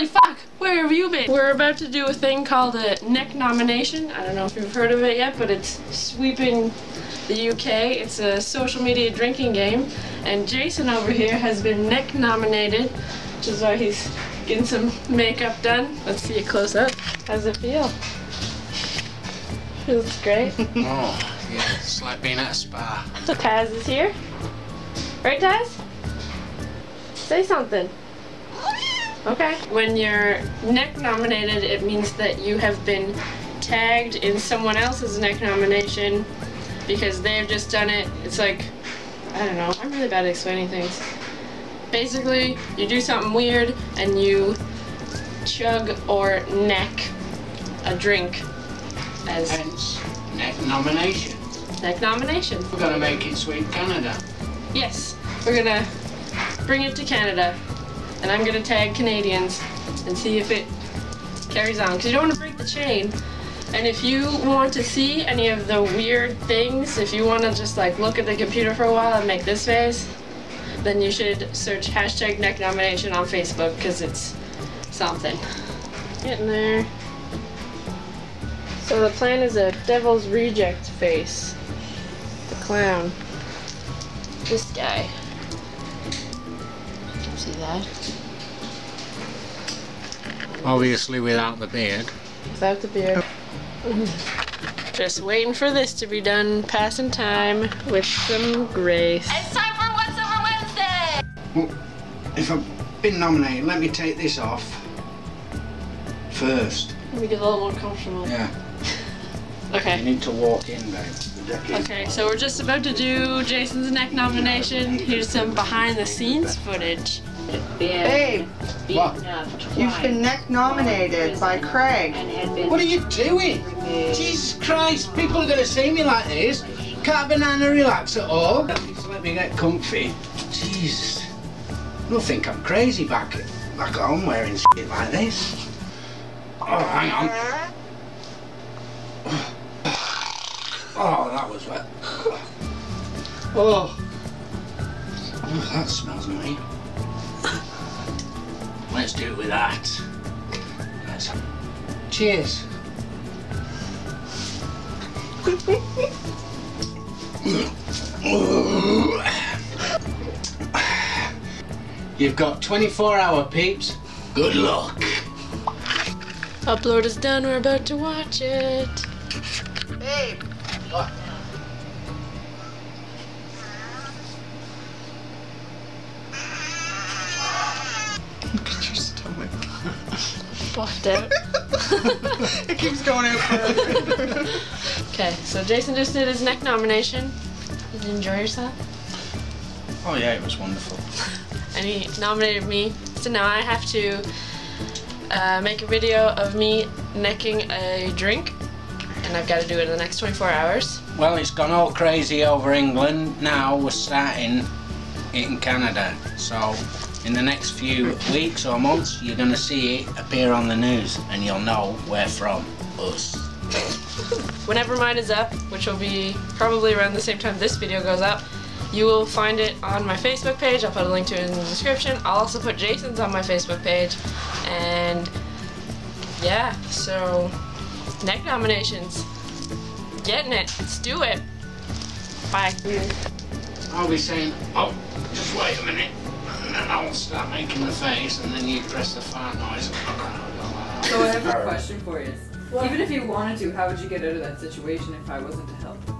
holy fuck, where have you been? We're about to do a thing called a NEC nomination. I don't know if you've heard of it yet, but it's sweeping the UK. It's a social media drinking game, and Jason over here has been NEC nominated, which is why he's getting some makeup done. Let's see it close up. How's it feel? Feels great. Oh, yeah, it's like being at a spa. So Taz is here. Right, Taz? Say something. Okay. When you're NEC nominated, it means that you have been tagged in someone else's NEC nomination because they've just done it. It's like, I don't know, I'm really bad at explaining things. Basically, you do something weird and you chug or NEC a drink as... Hence, NEC nomination. NEC nomination. We're gonna make it sweep Canada. Yes, we're gonna bring it to Canada. And I'm gonna tag Canadians and see if it carries on, because you don't want to break the chain. And if you want to see any of the weird things, if you want to just like look at the computer for a while and make this face, then you should search hashtag NEC nomination on Facebook, because it's something. Getting there. So the plan is a Devil's Reject face. The clown. This guy. See that? Obviously without the beard. Without the beard. Just waiting for this to be done, passing time with some grace. It's time for What's Over Wednesday! Well, if I've been nominated, let me take this off first. Let me get a little more comfortable. Yeah. Okay. You need to walk in, babe. Okay, so we're just about to do Jason's NEC nomination. Here's some behind-the-scenes footage. Babe, what? You've been NEC nominated by Craig. What are you doing? Jesus Christ, people are going to see me like this. Can't banana relax at all. Just let me get comfy. Jesus. They'll think I'm crazy back home wearing shit like this. Oh, hang on. Oh, that was wet. Oh, that smells nice. Let's do it with that. Let's... Cheers. You've got 24-hour peeps. Good luck. Upload is done. We're about to watch it. Hey. What? Look at your stomach. Buffed out. It keeps going out further. Okay, so Jason just did his NEC nomination. Did you enjoy yourself? Oh yeah, it was wonderful. And he nominated me, so now I have to make a video of me necking a drink. And I've got to do it in the next 24 hours. Well, it's gone all crazy over England. Now we're starting it in Canada. So in the next few weeks or months, you're going to see it appear on the news, and you'll know where from us. Whenever mine is up, which will be probably around the same time this video goes up, you will find it on my Facebook page. I'll put a link to it in the description. I'll also put Jason's on my Facebook page. And yeah, so... NEC nominations. Getting it. Let's do it. Bye. I'll be saying, oh, just wait a minute, and then I'll start making the face, and then you press the fart noise. So I have a question for you. What? Even if you wanted to, how would you get out of that situation if I wasn't to help?